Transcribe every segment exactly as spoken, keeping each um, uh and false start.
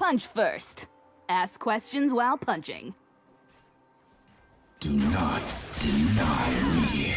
Punch first. Ask questions while punching. Do not deny me.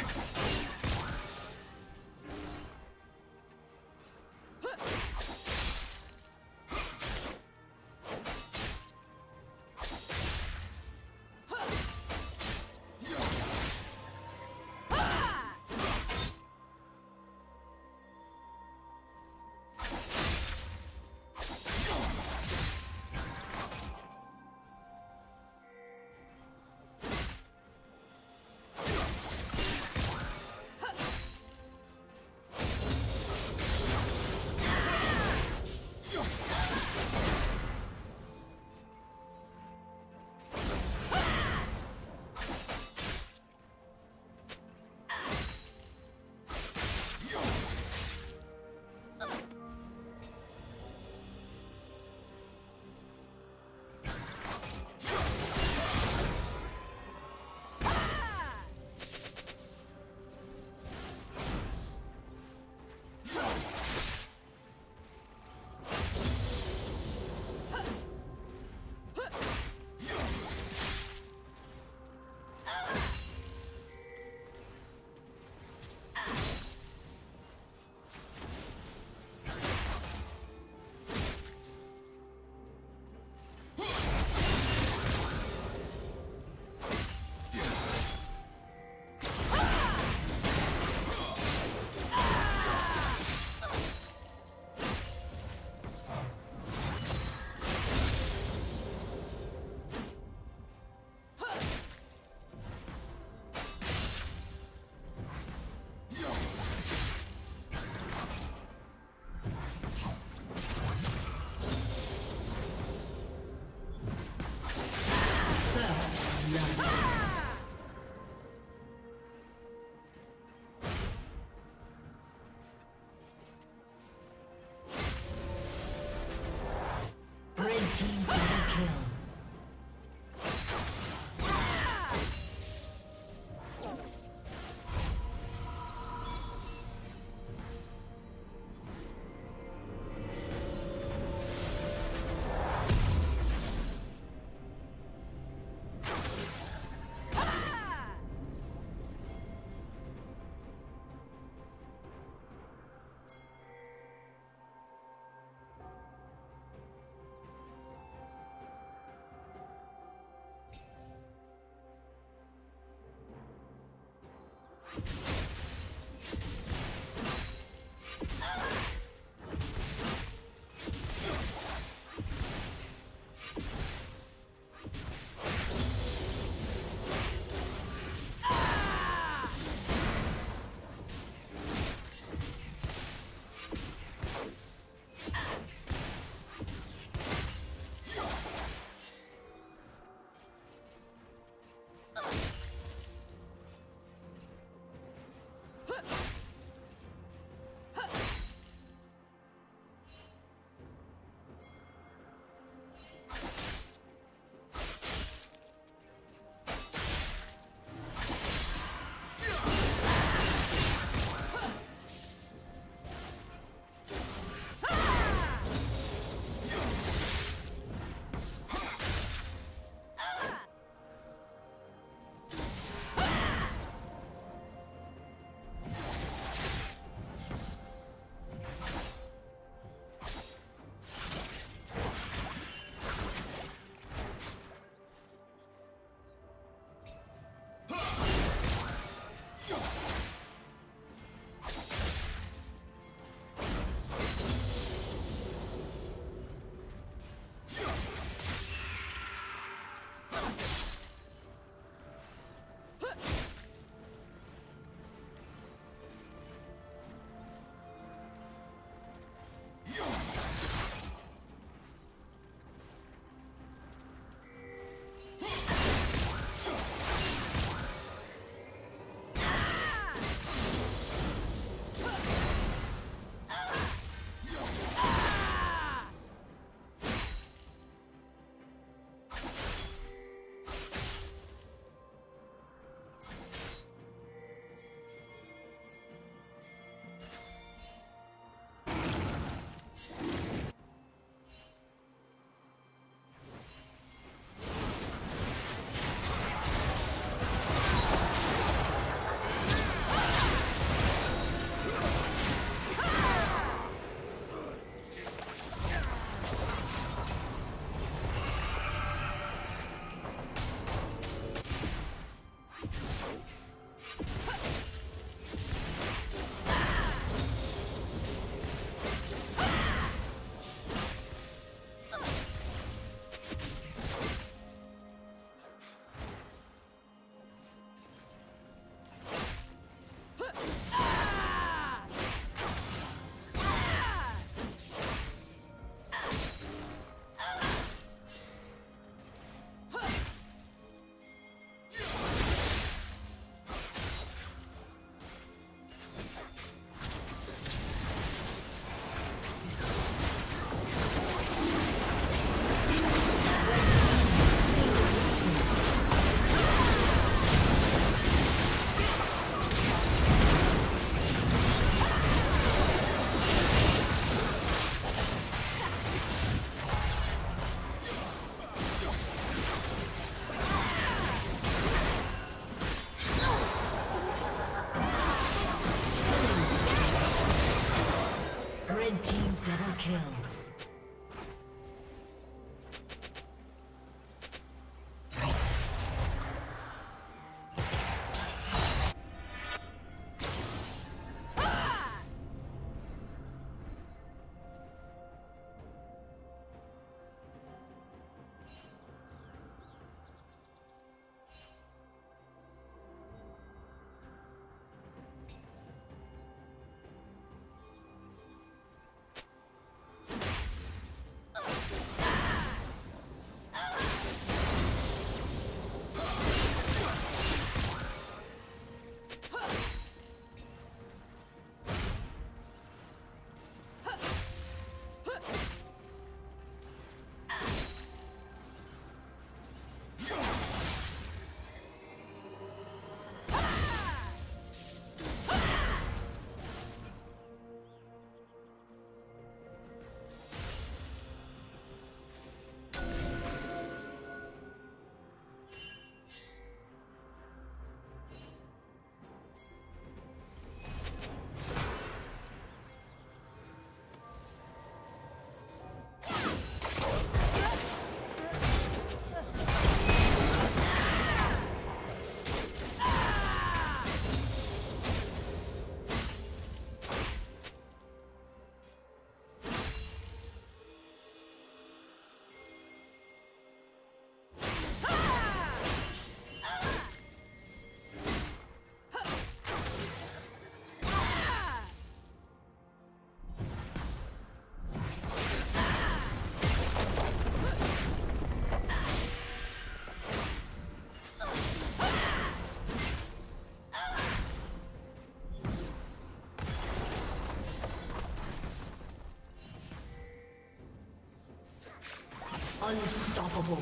Unstoppable. The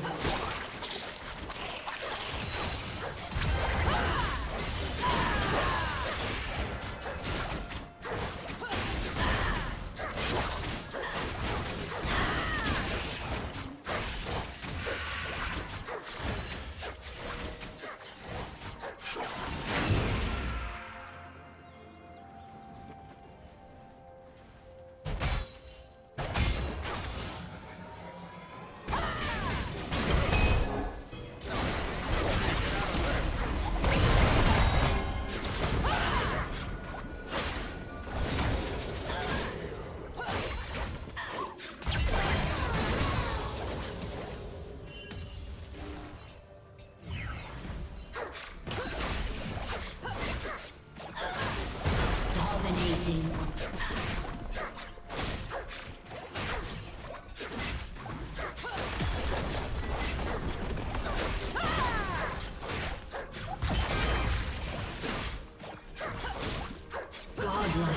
dragon.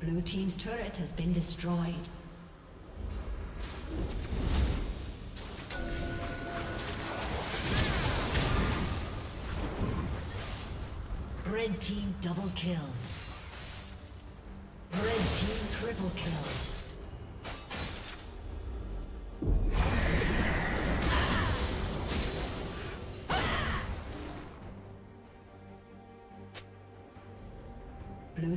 Blue team's turret has been destroyed. Red team double kill. Red team triple kill. Blue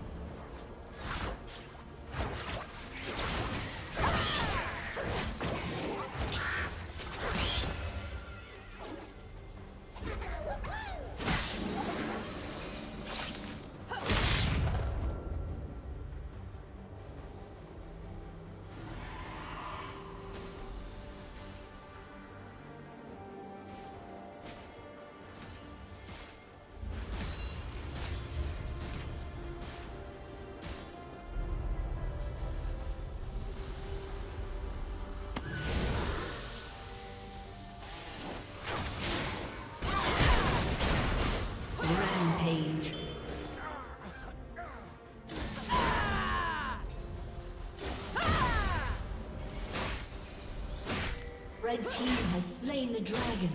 Red team has slain the dragon.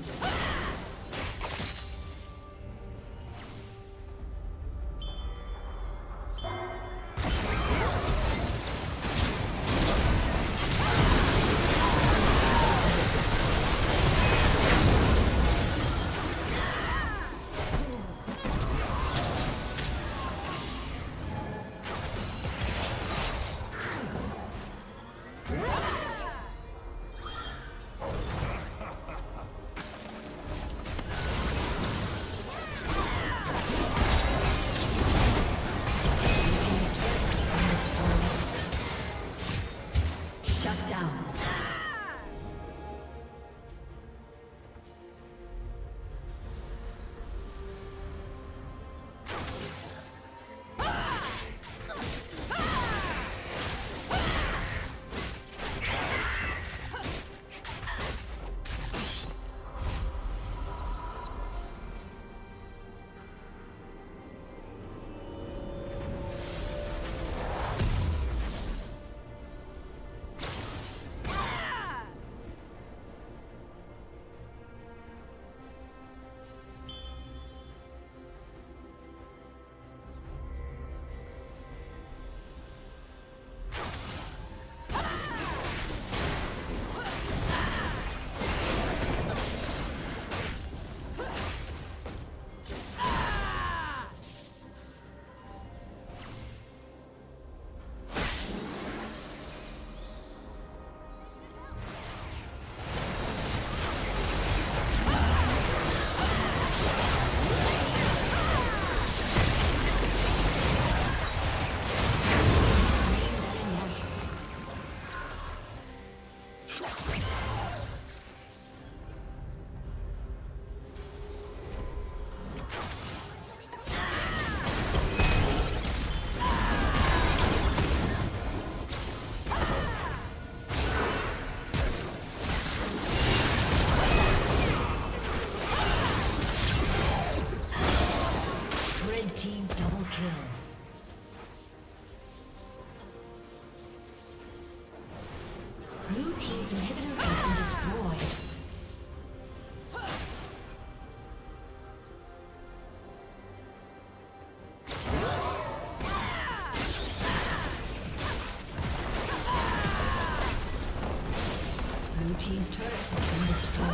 Team's turret has been destroyed.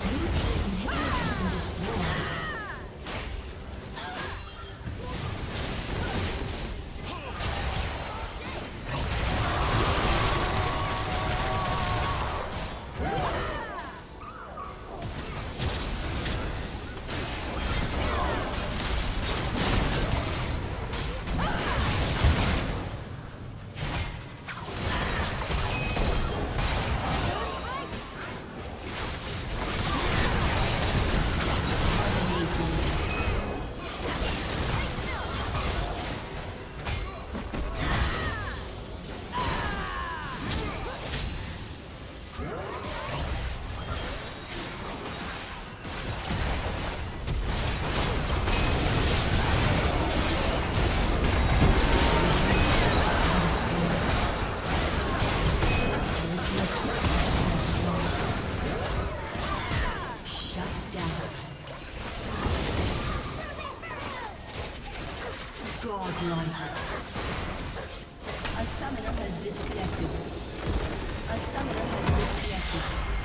Blue team's inhibitor has been destroyed. longer. A summoner has disconnected. A summoner has disconnected.